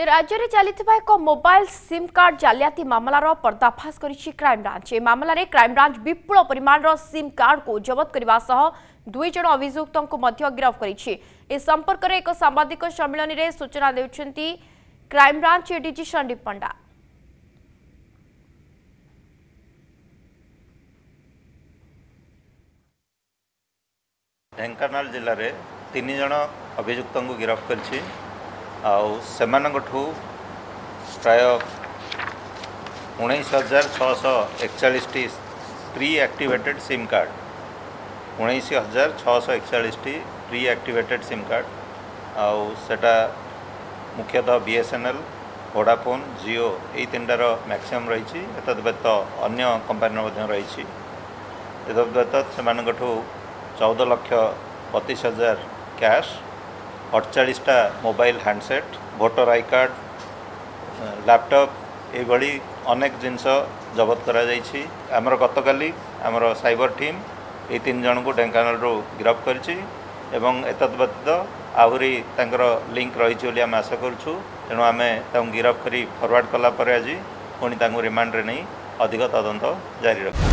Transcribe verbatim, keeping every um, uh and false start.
राज्य में चलता एक मोबाइल सिम कार्ड जालियाती मामलार पर्दाफाश करिछि क्राइम ब्रांच। ए मामलें में क्राइम ब्रांच विपुल परिमाणर सिम कार्ड को जबत करने सह दुई जन अभियुक्तों को मध्य गिरफ्त करिछि। ए संपर्क में एक सांबादिक सम्मेलन में सूचना देउछन्ती crime branch DG Sandeep Panda. Dhenkanal जिले में तीन जन अभियुक्तों को गिरफ्त करिछि। आउ से प्राय उन्नीस हजार छःश एकचाश टी प्री एक्टिवेटेड सिम कार्ड उन्नीस हजार छःश एकचाश टी प्री एक्टिवेटेड सिम कार्ड आउ सेटा मुख्यतः बीएसएनएल वोडाफोन जियो यही तीन टार मैक्सीम रही एतद्यत अन्य कंपानी रही एतद्यत से चौदह लक्ष बतीस हजार कैश अड़चाशटा mobile handset voter I card laptop ये अनेक जिनस जबत करा जाइछि। आमर गतकाली आमर साइबर टीम ये तीन जन को ढेंकानालू गिरफ्त करिछि एवं एतद्यत आहरी तांकर लिंक रही बोली आम आशा करुछु। तेणु आम गिरफ्त करी फरवर्ड कलापर आज पुणी रिमांड रे नहीं अधिक तदंत जारी रख।